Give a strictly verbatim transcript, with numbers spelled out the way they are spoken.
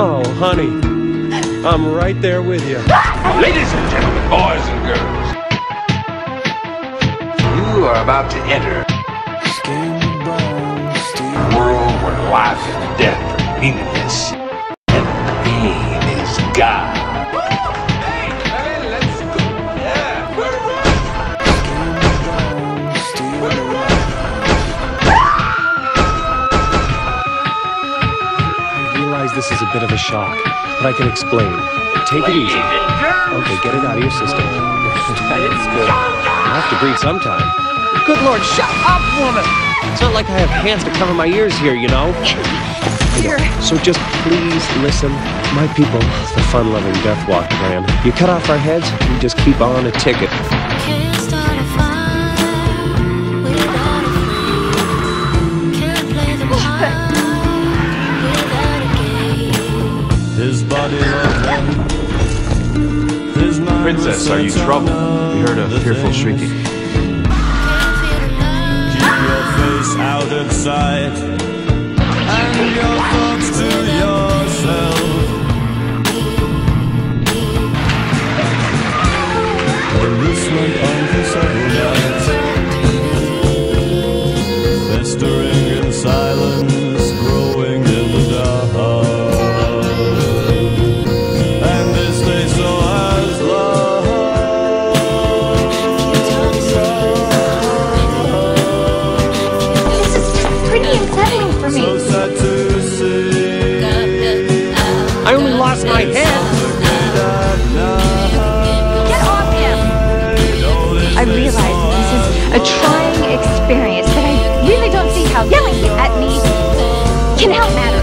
Oh, honey, I'm right there with you. Ladies and gentlemen, boys and girls, you are about to enter a world where life and death are meaningless, and the pain is God. Hey, hey, let's go. Yeah, we're right. We're right. This is a bit of a shock, but I can explain. Take it easy. Okay, get it out of your system. It's good. I have to breathe sometime. Good Lord, shut up, woman! It's not like I have hands to cover my ears here, you know? Dear. So just please listen. My people, it's the fun-loving Death Walk plan. You cut off our heads, you just keep on a ticket. His body His Princess, are you troubled? We heard a fearful shrieking. Keep your face out of sight and your thoughts to yourself. The roof went on for several nights, festering in silence, growing in the dark. I only lost my head. Get off him! I realize this is a trying experience, but I really don't see how yelling at me can help matter.